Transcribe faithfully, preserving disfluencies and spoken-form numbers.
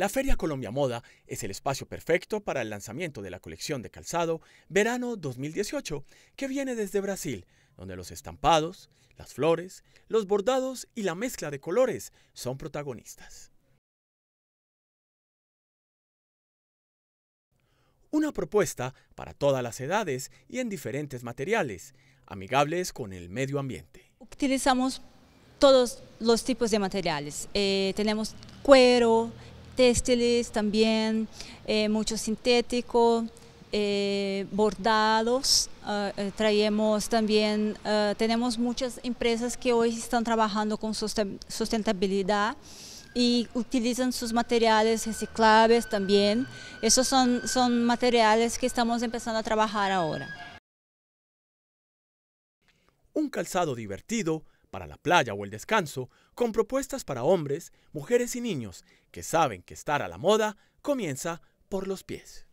La Feria Colombia Moda es el espacio perfecto para el lanzamiento de la colección de calzado Verano dos mil dieciocho, que viene desde Brasil, donde los estampados, las flores, los bordados y la mezcla de colores son protagonistas. Una propuesta para todas las edades y en diferentes materiales, amigables con el medio ambiente. Utilizamos todos los tipos de materiales. Eh, tenemos cuero, textiles también, eh, mucho sintético, eh, bordados. Uh, traemos también, uh, tenemos muchas empresas que hoy están trabajando con sustentabilidad y utilizan sus materiales reciclables también. Esos son, son materiales que estamos empezando a trabajar ahora. Un calzado divertido para la playa o el descanso, con propuestas para hombres, mujeres y niños que saben que estar a la moda comienza por los pies.